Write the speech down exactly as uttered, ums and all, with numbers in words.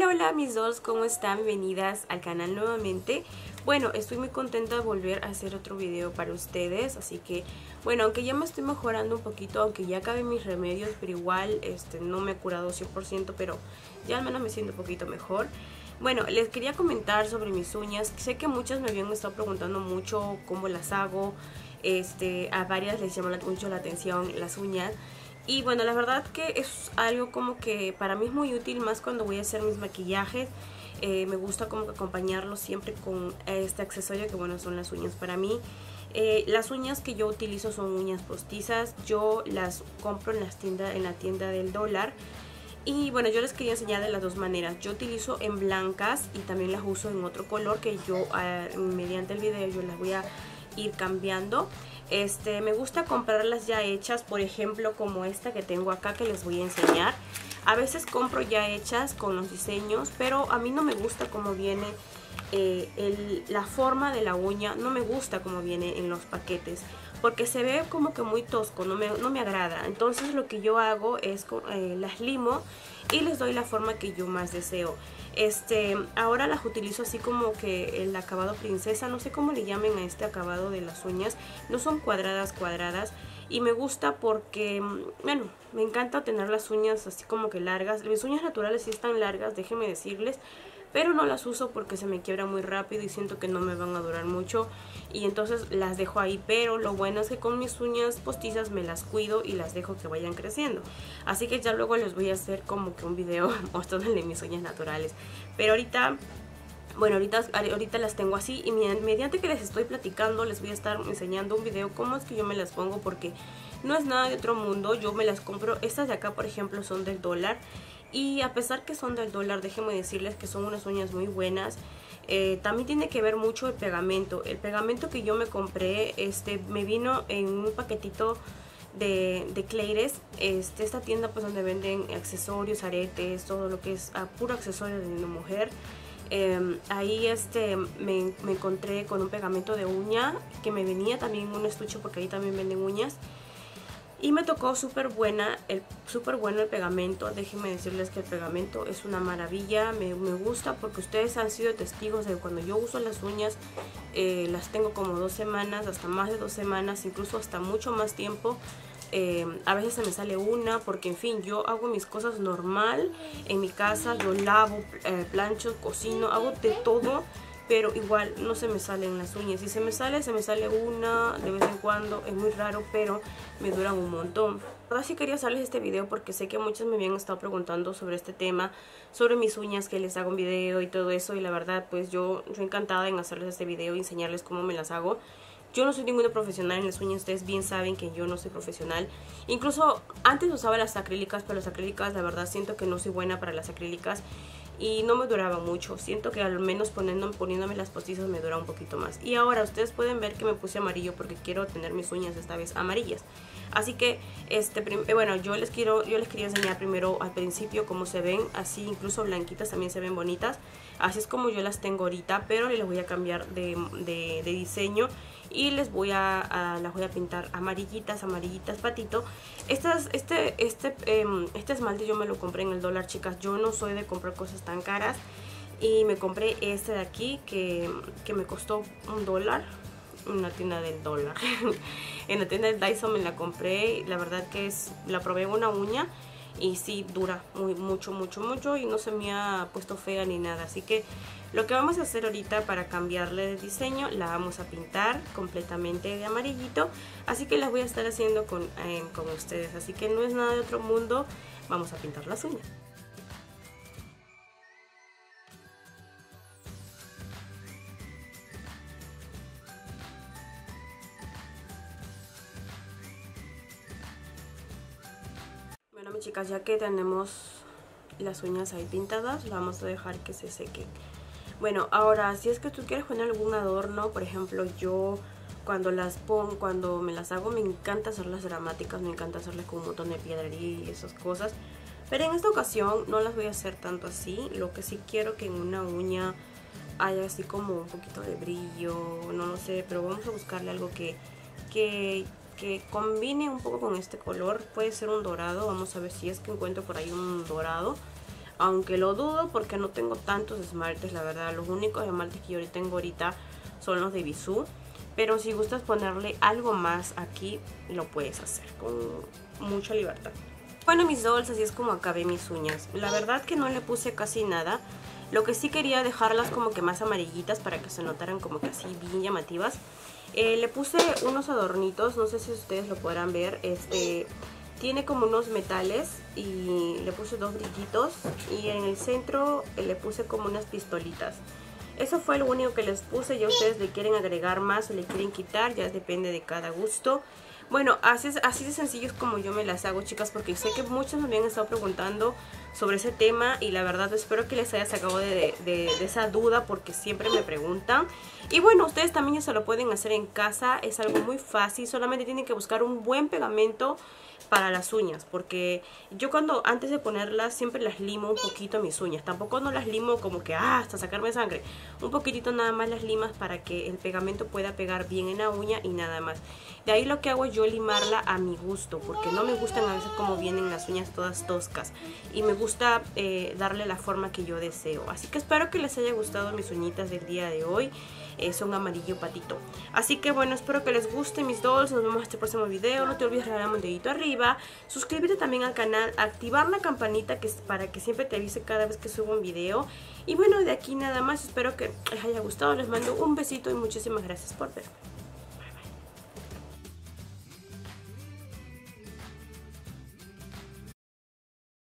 Hola, hola mis dos, ¿cómo están? Bienvenidas al canal nuevamente. Bueno, estoy muy contenta de volver a hacer otro video para ustedes, así que, bueno, aunque ya me estoy mejorando un poquito, aunque ya acabé mis remedios, pero igual este, no me he curado cien por ciento, pero ya al menos me siento un poquito mejor. Bueno, les quería comentar sobre mis uñas. Sé que muchas me habían estado preguntando mucho cómo las hago, este, a varias les llama mucho la atención las uñas. Y bueno, la verdad que es algo como que para mí es muy útil, más cuando voy a hacer mis maquillajes. Eh, me gusta como que acompañarlo siempre con este accesorio que, bueno, son las uñas para mí. Eh, las uñas que yo utilizo son uñas postizas. Yo las compro en, las tienda, en la tienda del dólar. Y bueno, yo les quería enseñar de las dos maneras. Yo utilizo en blancas y también las uso en otro color que yo, eh, mediante el video, yo las voy a ir cambiando. Este, me gusta comprarlas ya hechas, por ejemplo como esta que tengo acá que les voy a enseñar. A veces compro ya hechas con los diseños, pero a mí no me gusta cómo viene eh, el, la forma de la uña, no me gusta cómo viene en los paquetes, porque se ve como que muy tosco, no me, no me agrada. Entonces lo que yo hago es eh, las limo y les doy la forma que yo más deseo. Este, ahora las utilizo así como que el acabado princesa, no sé cómo le llamen a este acabado de las uñas. No son cuadradas cuadradas y me gusta porque, bueno, me encanta tener las uñas así como que largas. Mis uñas naturales sí están largas, déjenme decirles, pero no las uso porque se me quiebra muy rápido y siento que no me van a durar mucho y entonces las dejo ahí. Pero lo bueno es que con mis uñas postizas me las cuido y las dejo que vayan creciendo, así que ya luego les voy a hacer como que un video mostrándole mis uñas naturales. Pero ahorita, bueno, ahorita, ahorita las tengo así y mediante que les estoy platicando les voy a estar enseñando un video cómo es que yo me las pongo, porque no es nada de otro mundo. Yo me las compro, estas de acá por ejemplo son del dólar. Y a pesar que son del dólar, déjenme decirles que son unas uñas muy buenas. Eh, también tiene que ver mucho el pegamento. El pegamento que yo me compré este, me vino en un paquetito de, de Cleires. Este, esta tienda pues donde venden accesorios, aretes, todo lo que es a puro accesorio de una mujer. Eh, ahí este, me, me encontré con un pegamento de uña que me venía también en un estuche, porque ahí también venden uñas. Y me tocó súper buena, el, súper bueno el pegamento. Déjenme decirles que el pegamento es una maravilla. Me, me gusta porque ustedes han sido testigos de cuando yo uso las uñas. Eh, las tengo como dos semanas, hasta más de dos semanas, incluso hasta mucho más tiempo. Eh, a veces se me sale una porque, en fin, yo hago mis cosas normal en mi casa. Yo lavo, eh, plancho, cocino, hago de todo. Pero igual no se me salen las uñas. Si se me sale, se me sale una de vez en cuando. Es muy raro, pero me duran un montón. Ahora sí quería hacerles este video porque sé que muchas me habían estado preguntando sobre este tema, sobre mis uñas, que les hago un video y todo eso. Y la verdad, pues yo, yo encantada en hacerles este video y enseñarles cómo me las hago. Yo no soy ninguna profesional en las uñas, ustedes bien saben que yo no soy profesional. Incluso antes usaba las acrílicas, pero las acrílicas la verdad siento que no soy buena para las acrílicas. Y no me duraba mucho, siento que al menos poniendo, poniéndome las postizas me dura un poquito más. Y ahora ustedes pueden ver que me puse amarillo porque quiero tener mis uñas esta vez amarillas. Así que, este bueno, yo les, quiero, yo les quería enseñar primero al principio cómo se ven. Así incluso blanquitas también se ven bonitas. Así es como yo las tengo ahorita, pero les voy a cambiar de, de, de diseño. Y les voy a, a, las voy a pintar amarillitas, amarillitas, patito. Estas, este, este, eh, este esmalte yo me lo compré en el dólar, chicas. Yo no soy de comprar cosas tan caras. Y me compré este de aquí que, que me costó un dólar. En la tienda del dólar. En la tienda del Dyson me la compré. La verdad que es, la probé en una uña. Y sí, dura muy, mucho, mucho, mucho. Y no se me ha puesto fea ni nada. Así que lo que vamos a hacer ahorita para cambiarle de diseño, la vamos a pintar completamente de amarillito. Así que las voy a estar haciendo con, eh, con ustedes. Así que no es nada de otro mundo. Vamos a pintar las uñas. Bueno, mis chicas, ya que tenemos las uñas ahí pintadas, las vamos a dejar que se sequen. Bueno, ahora, si es que tú quieres poner algún adorno, por ejemplo, yo cuando las pongo, cuando me las hago, me encanta hacerlas dramáticas, me encanta hacerlas con un montón de piedrería y esas cosas. Pero en esta ocasión no las voy a hacer tanto así. Lo que sí quiero que en una uña haya así como un poquito de brillo, no lo sé, pero vamos a buscarle algo que, que, que combine un poco con este color. Puede ser un dorado, vamos a ver si es que encuentro por ahí un dorado. aunque lo dudo porque no tengo tantos esmaltes, la verdad. Los únicos esmaltes que yo tengo ahorita son los de Bisú, pero si gustas ponerle algo más aquí, lo puedes hacer con mucha libertad. Bueno, mis dolls, así es como acabé mis uñas. La verdad que no le puse casi nada. Lo que sí quería dejarlas como que más amarillitas para que se notaran como que así bien llamativas. Eh, le puse unos adornitos, no sé si ustedes lo podrán ver. Este tiene como unos metales y le puse dos brillitos. Y en el centro le puse como unas pistolitas. Eso fue lo único que les puse. Ya ustedes le quieren agregar más o le quieren quitar, ya depende de cada gusto. Bueno, así, así de sencillo es como yo me las hago, chicas, porque sé que muchos me habían estado preguntando sobre ese tema y la verdad espero que les haya sacado de, de, de esa duda, porque siempre me preguntan. Y bueno, ustedes también ya se lo pueden hacer en casa, es algo muy fácil, solamente tienen que buscar un buen pegamento para las uñas, porque yo cuando antes de ponerlas siempre las limo un poquito mis uñas, tampoco no las limo como que ah, hasta sacarme sangre, un poquitito nada más las limas para que el pegamento pueda pegar bien en la uña y nada más. De ahí lo que hago yo limarla a mi gusto, porque no me gustan a veces como vienen las uñas todas toscas y me gusta eh, darle la forma que yo deseo. Así que espero que les haya gustado mis uñitas del día de hoy, eh, son amarillo patito. Así que bueno, espero que les guste mis dolls, nos vemos en este próximo video. No te olvides de regalarme un dedito arriba, suscríbete también al canal, activar la campanita que es para que siempre te avise cada vez que subo un video. Y bueno, de aquí nada más, espero que les haya gustado, les mando un besito y muchísimas gracias por verme.